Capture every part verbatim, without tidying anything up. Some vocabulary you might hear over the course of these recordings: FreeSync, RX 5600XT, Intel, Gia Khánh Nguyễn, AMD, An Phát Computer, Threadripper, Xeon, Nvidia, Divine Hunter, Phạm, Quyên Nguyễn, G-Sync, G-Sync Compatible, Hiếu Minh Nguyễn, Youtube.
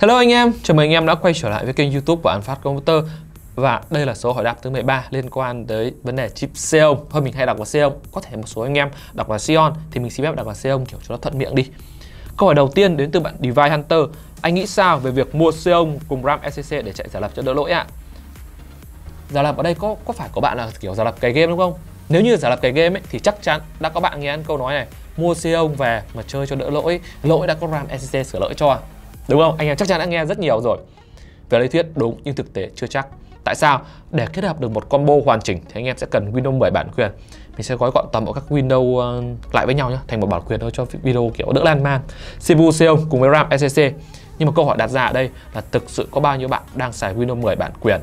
Hello anh em, chào mừng anh em đã quay trở lại với kênh YouTube của An Phát Computer. Và đây là số hỏi đáp thứ mười ba liên quan tới vấn đề chip Xeon. Thôi mình hay đọc là Xeon, có thể một số anh em đọc là Xeon thì mình xin phép đọc là Xeon kiểu cho nó thuận miệng đi. Câu hỏi đầu tiên đến từ bạn Divine Hunter. Anh nghĩ sao về việc mua Xeon cùng RAM ét ét đê để chạy giả lập cho đỡ lỗi ạ? À? Giả lập ở đây có có phải có bạn là kiểu giả lập cày game đúng không? Nếu như giả lập cày game ấy, thì chắc chắn đã có bạn nghe ăn câu nói này: mua Xeon về mà chơi cho đỡ lỗi, lỗi đã có RAM ét ét đê sửa lỗi cho, đúng không? Anh em chắc chắn đã nghe rất nhiều rồi. Về lý thuyết đúng nhưng thực tế chưa chắc. Tại sao? Để kết hợp được một combo hoàn chỉnh thì anh em sẽ cần Windows mười bản quyền. Mình sẽ gói gọn toàn bộ các Windows lại với nhau nhé, thành một bản quyền thôi cho video kiểu đỡ lan man. xê pê u Xeon cùng với RAM ét ét đê. Nhưng mà câu hỏi đặt ra ở đây là thực sự có bao nhiêu bạn đang xài Windows mười bản quyền?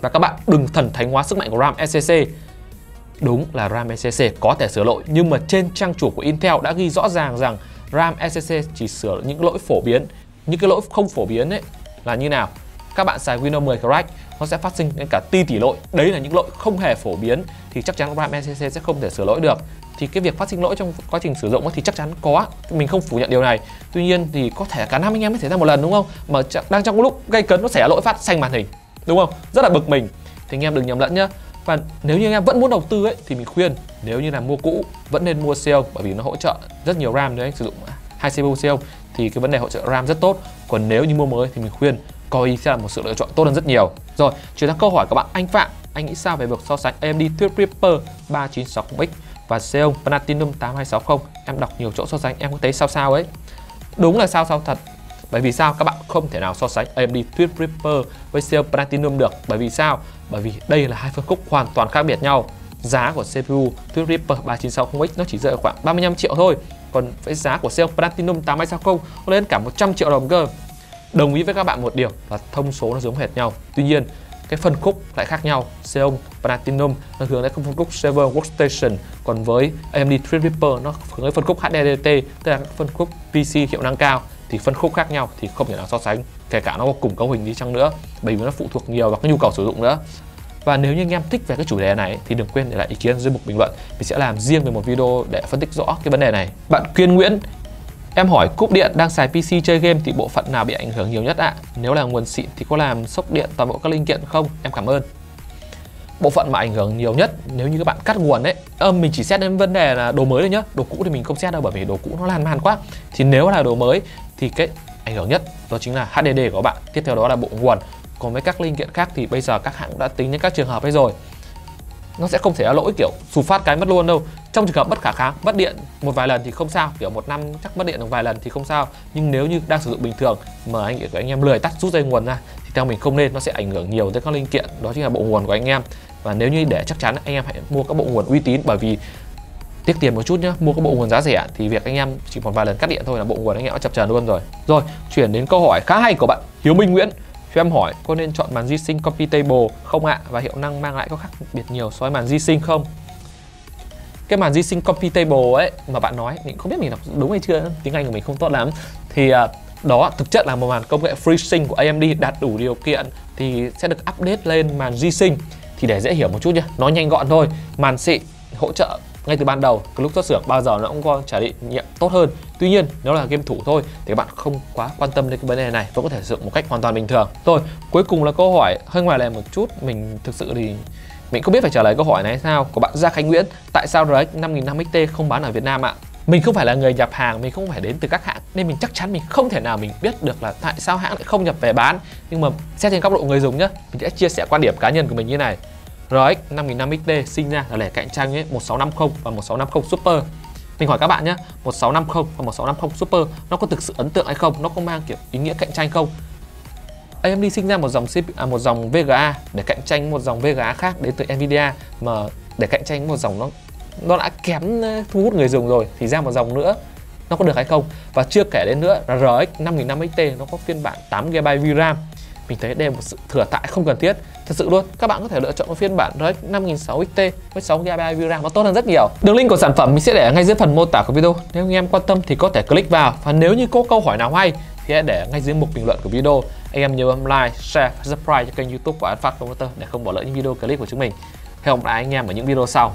Và các bạn đừng thần thánh hóa sức mạnh của RAM ét ét đê. Đúng là RAM ét ét đê có thể sửa lỗi, nhưng mà trên trang chủ của Intel đã ghi rõ ràng rằng RAM ét ét đê chỉ sửa những lỗi phổ biến. Những cái lỗi không phổ biến ấy là như nào? Các bạn xài Windows mười correct, nó sẽ phát sinh đến cả ti tỷ lỗi. Đấy là những lỗi không hề phổ biến thì chắc chắn RAM ét ét đê sẽ không thể sửa lỗi được. Thì cái việc phát sinh lỗi trong quá trình sử dụng thì chắc chắn có, mình không phủ nhận điều này. Tuy nhiên thì có thể cả năm anh em mới xảy ra một lần đúng không? Mà đang trong lúc gây cấn nó sẽ lỗi phát xanh màn hình, đúng không? Rất là bực mình. Thì anh em đừng nhầm lẫn nhá. Và nếu như anh em vẫn muốn đầu tư ấy thì mình khuyên nếu như là mua cũ vẫn nên mua Xeon, bởi vì nó hỗ trợ rất nhiều RAM đấy, sử dụng hai xê pê u Xeon thì cái vấn đề hỗ trợ RAM rất tốt. Còn nếu như mua mới thì mình khuyên coi sẽ là một sự lựa chọn tốt hơn rất nhiều. Rồi, chuyển sang câu hỏi của bạn Anh Phạm. Anh nghĩ sao về việc so sánh a em đê Threadripper ba chín sáu không X và Xeon Platinum tám hai sáu không? Em đọc nhiều chỗ so sánh em có thấy sao sao ấy. Đúng là sao sao thật. Bởi vì sao? Các bạn không thể nào so sánh a em đê Threadripper với Xeon Platinum được. Bởi vì sao? Bởi vì đây là hai phân khúc hoàn toàn khác biệt nhau. Giá của xê pê u Threadripper ba chín sáu không X nó chỉ rơi ở khoảng ba mươi lăm triệu thôi. Còn với giá của Xeon Platinum tám hai sáu không nó lên cả một trăm triệu đồng cơ. Đồng ý với các bạn một điều là thông số nó giống hệt nhau. Tuy nhiên, cái phân khúc lại khác nhau. Xeon Platinum nó hướng đến phân khúc server workstation, còn với a em đê Threadripper nó hướng đến phân khúc hát đê đê tê, tức là phân khúc pê xê hiệu năng cao. Thì phân khúc khác nhau thì không thể nào so sánh, kể cả nó có cùng cấu hình đi chăng nữa, bởi vì nó phụ thuộc nhiều vào cái nhu cầu sử dụng nữa. Và nếu như anh em thích về cái chủ đề này thì đừng quên để lại ý kiến dưới mục bình luận. Mình sẽ làm riêng về một video để phân tích rõ cái vấn đề này. Bạn Quyên Nguyễn, em hỏi cúp điện đang xài pê xê chơi game thì bộ phận nào bị ảnh hưởng nhiều nhất ạ? À? Nếu là nguồn xịn thì có làm sốc điện toàn bộ các linh kiện không? Em cảm ơn. Bộ phận mà ảnh hưởng nhiều nhất nếu như các bạn cắt nguồn ấy, à, mình chỉ xét đến vấn đề là đồ mới thôi nhá. Đồ cũ thì mình không xét đâu, bởi vì đồ cũ nó lan man quá. Thì nếu là đồ mới thì cái ảnh hưởng nhất đó chính là hát đê đê của bạn. Tiếp theo đó là bộ nguồn. Còn với các linh kiện khác thì bây giờ các hãng đã tính đến các trường hợp ấy rồi. Nó sẽ không thể là lỗi kiểu sụp phát cái mất luôn đâu. Trong trường hợp bất khả kháng, mất điện một vài lần thì không sao, kiểu một năm chắc mất điện một vài lần thì không sao. Nhưng nếu như đang sử dụng bình thường mà anh anh em lười tắt rút dây nguồn ra thì theo mình không nên, nó sẽ ảnh hưởng nhiều tới các linh kiện, đó chính là bộ nguồn của anh em. Và nếu như để chắc chắn anh em hãy mua các bộ nguồn uy tín, bởi vì tiết tiền một chút nhé, mua các bộ nguồn giá rẻ thì việc anh em chỉ một vài lần cắt điện thôi là bộ nguồn anh em đã chập chờn luôn rồi. Rồi, chuyển đến câu hỏi khá hay của bạn Hiếu Minh Nguyễn. Cho em hỏi có nên chọn màn G-Sync Compatible không ạ? À? Và hiệu năng mang lại có khác biệt nhiều so với màn G-Sync không? Cái màn G-Sync Compatible ấy mà bạn nói, mình không biết mình đọc đúng hay chưa, tiếng Anh của mình không tốt lắm. Thì đó thực chất là một màn công nghệ FreeSync của a em đê, đạt đủ điều kiện thì sẽ được update lên màn G-Sync. Thì để dễ hiểu một chút nhé, nó nhanh gọn thôi. Màn xịn hỗ trợ ngay từ ban đầu, lúc xuất xưởng bao giờ nó cũng có trải nghiệm tốt hơn. Tuy nhiên nếu là game thủ thôi thì các bạn không quá quan tâm đến cái vấn đề này, vẫn có thể sử dụng một cách hoàn toàn bình thường. Rồi, cuối cùng là câu hỏi hơi ngoài lề một chút, mình thực sự thì mình không biết phải trả lời câu hỏi này hay sao, của bạn Gia Khánh Nguyễn. Tại sao rờ ích năm nghìn năm trăm X T không bán ở Việt Nam ạ? Mình không phải là người nhập hàng, mình không phải đến từ các hãng, nên mình chắc chắn mình không thể nào mình biết được là tại sao hãng lại không nhập về bán. Nhưng mà xét trên góc độ người dùng nhé, mình sẽ chia sẻ quan điểm cá nhân của mình như này. rờ ích năm nghìn năm trăm X T sinh ra là để cạnh tranh với một sáu năm không và một sáu năm không Super. Mình hỏi các bạn nhé, một sáu năm không và một sáu năm không Super nó có thực sự ấn tượng hay không? Nó có mang kiểu ý nghĩa cạnh tranh không? a em đê sinh ra một dòng xê pê u, à, một dòng vê giê a để cạnh tranh một dòng vê giê a khác đến từ Nvidia, mà để cạnh tranh một dòng nó nó đã kém thu hút người dùng rồi thì ra một dòng nữa, nó có được hay không? Và chưa kể đến nữa là rờ ích năm nghìn năm trăm X T nó có phiên bản tám gi ga bai RAM. Mình thấy đây là một sự thừa thãi không cần thiết. Thật sự luôn, các bạn có thể lựa chọn một phiên bản rờ ích năm nghìn sáu trăm X T với sáu gi ga bai RAM, nó tốt hơn rất nhiều. Đường link của sản phẩm mình sẽ để ngay dưới phần mô tả của video. Nếu anh em quan tâm thì có thể click vào. Và nếu như có câu hỏi nào hay thì hãy để ngay dưới mục bình luận của video. Anh em nhớ bấm like, share, subscribe cho kênh YouTube của An Phát Computer để không bỏ lỡ những video clip của chúng mình. Hẹn gặp lại anh em ở những video sau.